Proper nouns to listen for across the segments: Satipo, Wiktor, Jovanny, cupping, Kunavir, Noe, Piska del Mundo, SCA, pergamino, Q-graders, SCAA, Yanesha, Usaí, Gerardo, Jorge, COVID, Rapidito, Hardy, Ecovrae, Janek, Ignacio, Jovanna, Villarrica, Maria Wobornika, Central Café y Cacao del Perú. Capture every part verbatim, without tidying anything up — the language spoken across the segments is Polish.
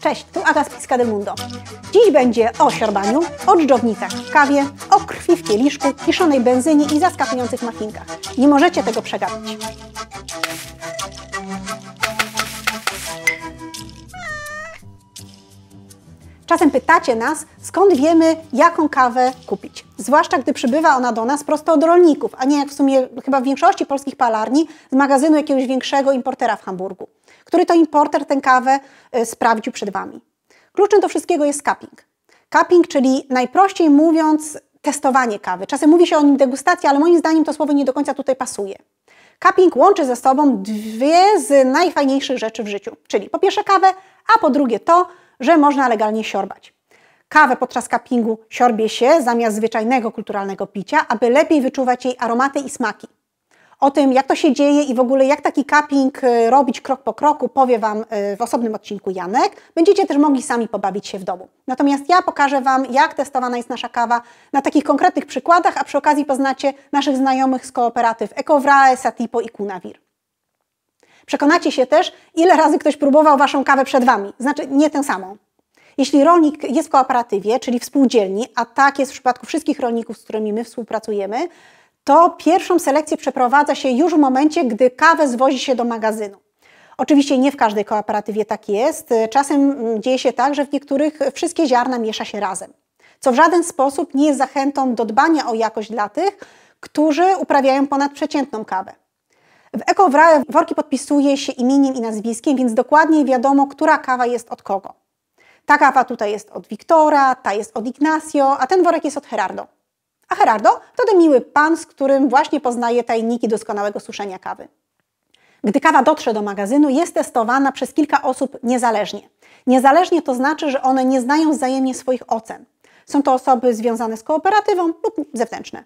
Cześć, tu Aga z Piska del Mundo. Dziś będzie o siorbaniu, o dżdżownicach w kawie, o krwi w kieliszku, kiszonej benzynie i zaskakujących machinkach. Nie możecie tego przegapić. Czasem pytacie nas, skąd wiemy, jaką kawę kupić. Zwłaszcza gdy przybywa ona do nas prosto od rolników, a nie jak w sumie chyba w większości polskich palarni z magazynu jakiegoś większego importera w Hamburgu. Który to importer tę kawę sprawdził przed Wami. Kluczem do wszystkiego jest cupping. Cupping, czyli najprościej mówiąc testowanie kawy. Czasem mówi się o nim degustacja, ale moim zdaniem to słowo nie do końca tutaj pasuje. Cupping łączy ze sobą dwie z najfajniejszych rzeczy w życiu. Czyli po pierwsze kawę, a po drugie to, że można legalnie siorbać. Kawę podczas cuppingu siorbie się zamiast zwyczajnego kulturalnego picia, aby lepiej wyczuwać jej aromaty i smaki. O tym, jak to się dzieje i w ogóle jak taki cupping robić krok po kroku, powie Wam w osobnym odcinku Janek. Będziecie też mogli sami pobawić się w domu. Natomiast ja pokażę Wam, jak testowana jest nasza kawa na takich konkretnych przykładach, a przy okazji poznacie naszych znajomych z kooperatyw Ecovrae, Satipo i Kunavir. Przekonacie się też, ile razy ktoś próbował Waszą kawę przed Wami. Znaczy, nie tę samą. Jeśli rolnik jest w kooperatywie, czyli w spółdzielni, a tak jest w przypadku wszystkich rolników, z którymi my współpracujemy, to pierwszą selekcję przeprowadza się już w momencie, gdy kawę zwozi się do magazynu. Oczywiście nie w każdej kooperatywie tak jest. Czasem dzieje się tak, że w niektórych wszystkie ziarna miesza się razem, co w żaden sposób nie jest zachętą do dbania o jakość dla tych, którzy uprawiają ponadprzeciętną kawę. W Ecovrae worki podpisuje się imieniem i nazwiskiem, więc dokładnie wiadomo, która kawa jest od kogo. Ta kawa tutaj jest od Wiktora, ta jest od Ignacio, a ten worek jest od Gerardo. A Gerardo to ten miły pan, z którym właśnie poznaje tajniki doskonałego suszenia kawy. Gdy kawa dotrze do magazynu, jest testowana przez kilka osób niezależnie. Niezależnie to znaczy, że one nie znają wzajemnie swoich ocen. Są to osoby związane z kooperatywą lub zewnętrzne.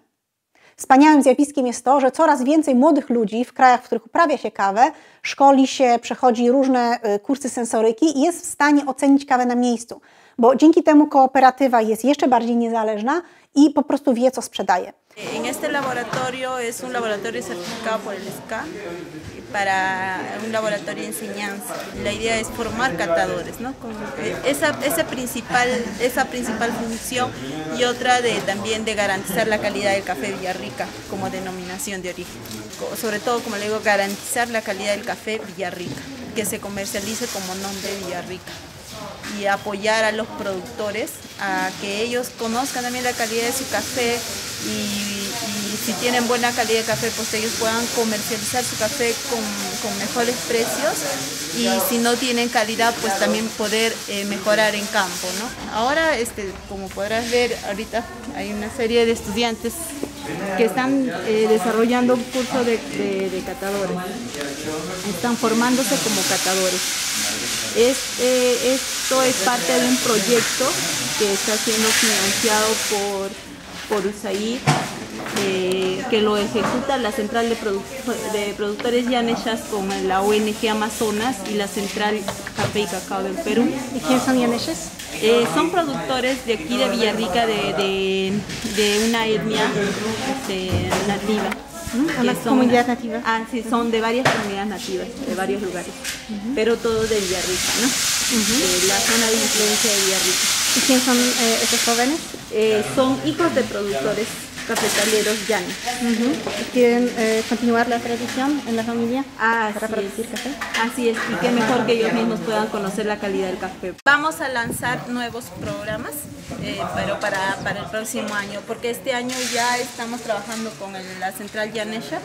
Wspaniałym zjawiskiem jest to, że coraz więcej młodych ludzi w krajach, w których uprawia się kawę, szkoli się, przechodzi różne kursy sensoryki i jest w stanie ocenić kawę na miejscu. Bo dzięki temu kooperatywa jest jeszcze bardziej niezależna i po prostu wie, co sprzedaje. En este laboratorio es un laboratorio certificado por el S C A para un laboratorio de enseñanza. La idea es formar catadores, ¿no? Con esa, esa principal, esa principal función y otra de también de garantizar la calidad del café Villarrica como denominación de origen. Sobre todo, como le digo, garantizar la calidad del café Villarrica, que se comercialice como nombre Villarrica. Y apoyar a los productores a que ellos conozcan también la calidad de su café y, y si tienen buena calidad de café pues ellos puedan comercializar su café con, con mejores precios y si no tienen calidad pues también poder eh, mejorar en campo, ¿no? Ahora este, como podrás ver ahorita hay una serie de estudiantes que están eh, desarrollando un curso de, de, de catadores, están formándose como catadores. Es, eh, esto es parte de un proyecto que está siendo financiado por, por Usaí, eh, que lo ejecuta la Central de, Produ de Productores Yanesha con la O N G Amazonas y la Central Café y Cacao del Perú. ¿Y quiénes son Yaneshas? Eh, son productores de aquí de Villarrica, de, de, de una etnia de, nativa. ¿Una comunidad nativa? Ah, sí, son de varias comunidades nativas, de varios lugares, uh -huh. pero todos de Villarrica, ¿no? Uh -huh. eh, la zona de influencia de Villarrica. ¿Y quién son eh, esos jóvenes? Eh, son hijos de productores cafetaleros llanos. Uh -huh. ¿Quieren eh, continuar la tradición en la familia ah, para producir café? Así es, y qué mejor que ellos mismos puedan conocer la calidad del café. Vamos a lanzar nuevos programas. Eh, pero para, para el próximo año, porque este año ya estamos trabajando con el, la Central Yanesha,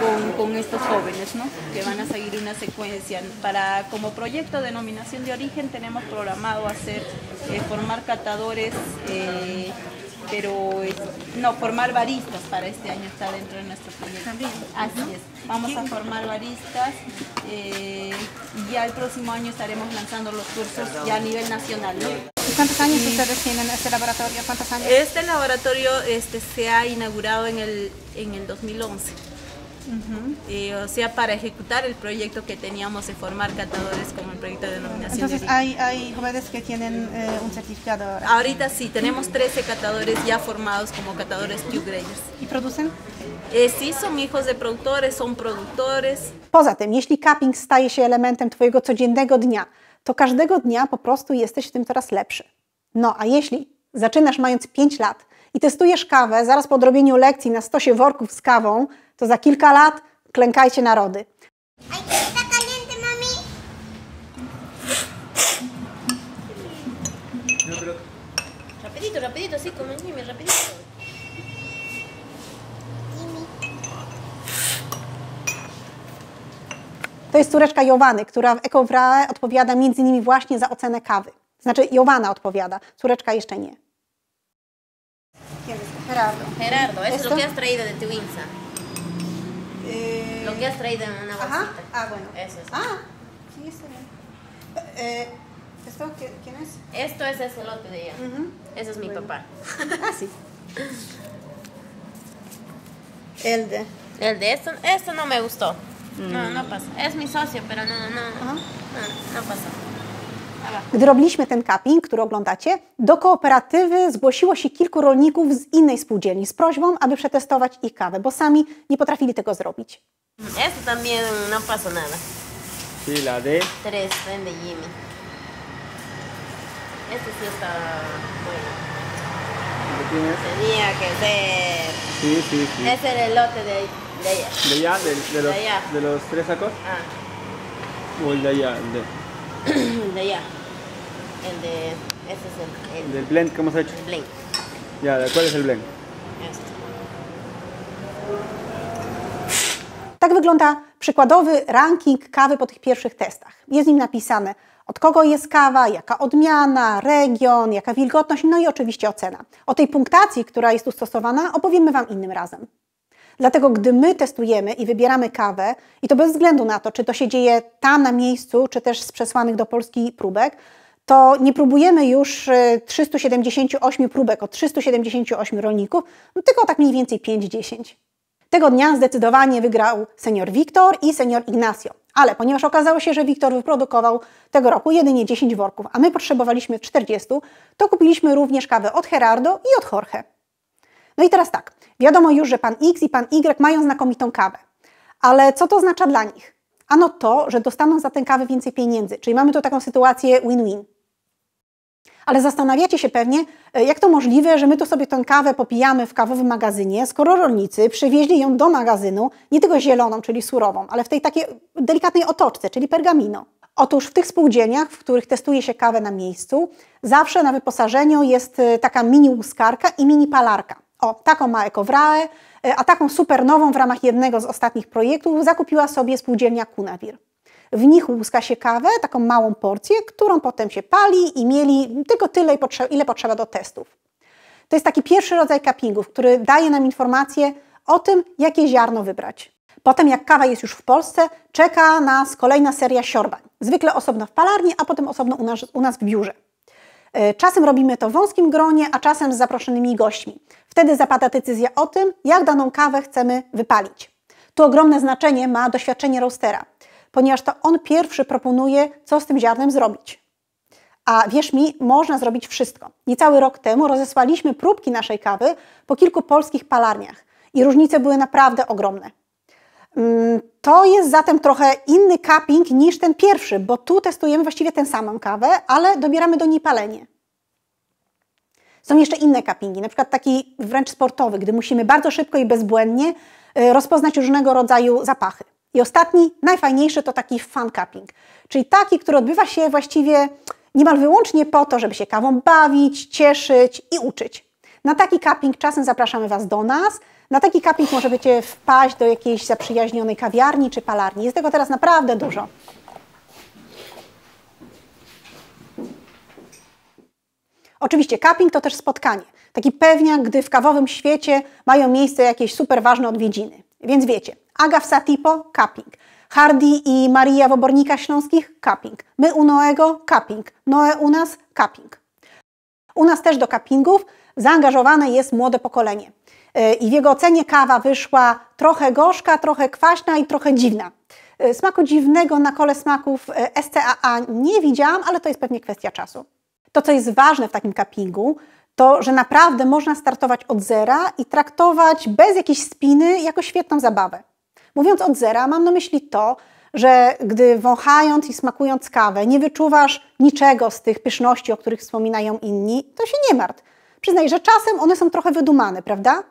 con, con estos jóvenes, ¿no? Que van a seguir una secuencia. Para, como proyecto de denominación de origen tenemos programado hacer, eh, formar catadores, eh, pero eh, no, formar baristas para este año está dentro de nuestro proyecto. Así es, vamos a formar baristas eh, y ya el próximo año estaremos lanzando los cursos ya a nivel nacional, ¿no? ¿Cuántos años ustedes tienen este laboratorio? ¿Cuántos años? Este laboratorio este, se ha inaugurado en el, en el dos mil once. Uh-huh. eh, o sea, para ejecutar el proyecto que teníamos de formar catadores como el proyecto de denominación. Entonces, de hay, ¿hay jóvenes que tienen eh, un certificado ahora? Ahorita sí, tenemos trece catadores ya formados como catadores Q-graders. ¿Y producen? Eh, sí, son hijos de productores, son productores. Poza tym, jeśli cupping staje się elementem Twojego codziennego dnia, to każdego dnia po prostu jesteś w tym coraz lepszy. No a jeśli zaczynasz mając pięć lat i testujesz kawę zaraz po odrobieniu lekcji na stosie worków z kawą, to za kilka lat klękajcie narody. Rapidito, rapidito, sí, comencime, rapidito. To jest córeczka Jovanny, która w Ecovrae odpowiada między innymi właśnie za ocenę kawy. Znaczy Jovanna odpowiada, córeczka jeszcze nie. Gerardo. Gerardo, eso es lo que has traído de tu Insta. Lo que has traído en una bolsita. Ah, bueno. Eso es. Ah, sí, está bien. ¿Esto quién es? Esto es el celote de ella. Uh-huh. Ese es mi bueno. papá. Ah, sí. El de... El de esto, esto no me gustó. Mm. No, no pasa. Es mi socio, pero no, no, no, no pasa. Gdy robiliśmy ten cupping, który oglądacie, do kooperatywy zgłosiło się kilku rolników z innej spółdzielni z prośbą, aby przetestować ich kawę, bo sami nie potrafili tego zrobić. Esto también no pasó nada. Sí, la de... Tres, de Jimmy. Este sí está bueno. Tenía que ser. Sí, sí, sí. Es el elote de, de allá. ¿De allá? ¿De, de, los, de allá? ¿De los tres sacos? Ah. ¿O el de allá? De, de allá. El de. Este es el. el ¿Del blend que hemos hecho? El blend. Ya, ¿cuál es el blend? Este. Tak wygląda przykładowy ranking kawy po tych pierwszych testach. Jest w nim napisane, od kogo jest kawa, jaka odmiana, region, jaka wilgotność, no i oczywiście ocena. O tej punktacji, która jest tu stosowana, opowiemy Wam innym razem. Dlatego gdy my testujemy i wybieramy kawę, i to bez względu na to, czy to się dzieje tam na miejscu, czy też z przesłanych do Polski próbek, to nie próbujemy już trzystu siedemdziesięciu ośmiu próbek od trzystu siedemdziesięciu ośmiu rolników, no tylko tak mniej więcej pięć dziesięć. Tego dnia zdecydowanie wygrał senior Wiktor i senior Ignacio. Ale ponieważ okazało się, że Wiktor wyprodukował tego roku jedynie dziesięć worków, a my potrzebowaliśmy czterdziestu, to kupiliśmy również kawę od Gerardo i od Jorge. No i teraz tak, wiadomo już, że pan X i pan Y mają znakomitą kawę. Ale co to oznacza dla nich? Ano to, że dostaną za tę kawę więcej pieniędzy, czyli mamy tu taką sytuację win-win. Ale zastanawiacie się pewnie, jak to możliwe, że my tu sobie tę kawę popijamy w kawowym magazynie, skoro rolnicy przywieźli ją do magazynu, nie tylko zieloną, czyli surową, ale w tej takiej delikatnej otoczce, czyli pergamino. Otóż w tych spółdzielniach, w których testuje się kawę na miejscu, zawsze na wyposażeniu jest taka mini łuskarka i mini palarka. O, taką ma Ecovrae, a taką super nową w ramach jednego z ostatnich projektów zakupiła sobie spółdzielnia Kunavir. W nich łuska się kawę, taką małą porcję, którą potem się pali i mieli tylko tyle, ile potrzeba do testów. To jest taki pierwszy rodzaj cuppingów, który daje nam informacje o tym, jakie ziarno wybrać. Potem jak kawa jest już w Polsce, czeka nas kolejna seria siorbań. Zwykle osobno w palarni, a potem osobno u nas, u nas w biurze. Czasem robimy to w wąskim gronie, a czasem z zaproszonymi gośćmi. Wtedy zapada decyzja o tym, jak daną kawę chcemy wypalić. Tu ogromne znaczenie ma doświadczenie roastera, ponieważ to on pierwszy proponuje, co z tym ziarnem zrobić. A wierz mi, można zrobić wszystko. Niecały rok temu rozesłaliśmy próbki naszej kawy po kilku polskich palarniach i różnice były naprawdę ogromne. To jest zatem trochę inny cupping niż ten pierwszy, bo tu testujemy właściwie tę samą kawę, ale dobieramy do niej palenie. Są jeszcze inne cuppingi, na przykład taki wręcz sportowy, gdy musimy bardzo szybko i bezbłędnie rozpoznać różnego rodzaju zapachy. I ostatni, najfajniejszy, to taki fun cupping, czyli taki, który odbywa się właściwie niemal wyłącznie po to, żeby się kawą bawić, cieszyć i uczyć. Na taki cupping czasem zapraszamy Was do nas, na taki cupping możecie wpaść do jakiejś zaprzyjaźnionej kawiarni czy palarni. Jest tego teraz naprawdę dużo. Oczywiście cupping to też spotkanie, taki pewniak, gdy w kawowym świecie mają miejsce jakieś super ważne odwiedziny, więc wiecie. Aga w Satipo – cupping. Hardy i Maria Wobornika Śląskich – cupping. My u Noego – cupping. Noe u nas – cupping. U nas też do cuppingów zaangażowane jest młode pokolenie. I w jego ocenie kawa wyszła trochę gorzka, trochę kwaśna i trochę dziwna. Smaku dziwnego na kole smaków S C A A nie widziałam, ale to jest pewnie kwestia czasu. To, co jest ważne w takim cuppingu, to, że naprawdę można startować od zera i traktować bez jakiejś spiny jako świetną zabawę. Mówiąc od zera, mam na myśli to, że gdy wąchając i smakując kawę nie wyczuwasz niczego z tych pyszności, o których wspominają inni, to się nie martw. Przyznaj, że czasem one są trochę wydumane, prawda?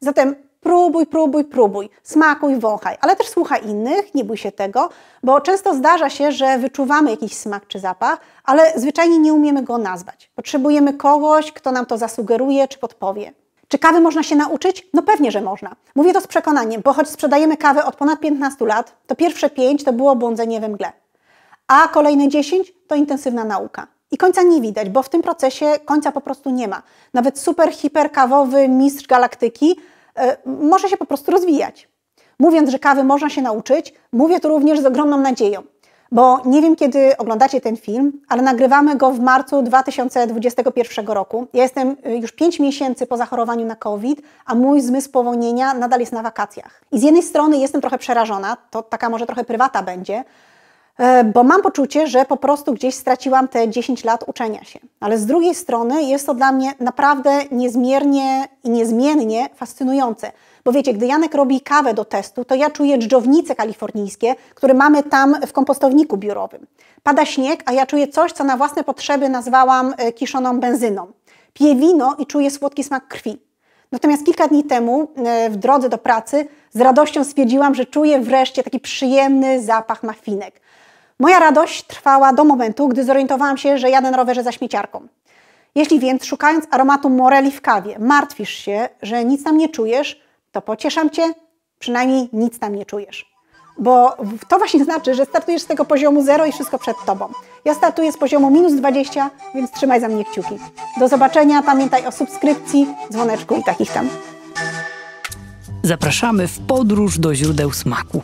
Zatem próbuj, próbuj, próbuj, smakuj, wąchaj, ale też słuchaj innych, nie bój się tego, bo często zdarza się, że wyczuwamy jakiś smak czy zapach, ale zwyczajnie nie umiemy go nazwać. Potrzebujemy kogoś, kto nam to zasugeruje czy podpowie. Czy kawy można się nauczyć? No pewnie, że można. Mówię to z przekonaniem, bo choć sprzedajemy kawę od ponad piętnastu lat, to pierwsze pięć to było błądzenie we mgle, a kolejne dziesięć to intensywna nauka. I końca nie widać, bo w tym procesie końca po prostu nie ma. Nawet super, hiperkawowy mistrz galaktyki yy, może się po prostu rozwijać. Mówiąc, że kawy można się nauczyć, mówię to również z ogromną nadzieją, bo nie wiem, kiedy oglądacie ten film, ale nagrywamy go w marcu dwa tysiące dwudziestego pierwszego roku. Ja jestem już pięć miesięcy po zachorowaniu na COVID, a mój zmysł powonienia nadal jest na wakacjach. I z jednej strony jestem trochę przerażona, to taka może trochę prywata będzie, bo mam poczucie, że po prostu gdzieś straciłam te dziesięć lat uczenia się. Ale z drugiej strony jest to dla mnie naprawdę niezmiernie i niezmiennie fascynujące. Bo wiecie, gdy Janek robi kawę do testu, to ja czuję dżdżownice kalifornijskie, które mamy tam w kompostowniku biurowym. Pada śnieg, a ja czuję coś, co na własne potrzeby nazwałam kiszoną benzyną. Piję wino i czuję słodki smak krwi. Natomiast kilka dni temu w drodze do pracy z radością stwierdziłam, że czuję wreszcie taki przyjemny zapach mafinek. Moja radość trwała do momentu, gdy zorientowałam się, że jadę na rowerze za śmieciarką. Jeśli więc szukając aromatu moreli w kawie martwisz się, że nic tam nie czujesz, to pocieszam Cię, przynajmniej nic tam nie czujesz. Bo to właśnie znaczy, że startujesz z tego poziomu zero i wszystko przed Tobą. Ja startuję z poziomu minus dwadzieścia, więc trzymaj za mnie kciuki. Do zobaczenia, pamiętaj o subskrypcji, dzwoneczku i takich tam. Zapraszamy w podróż do źródeł smaku.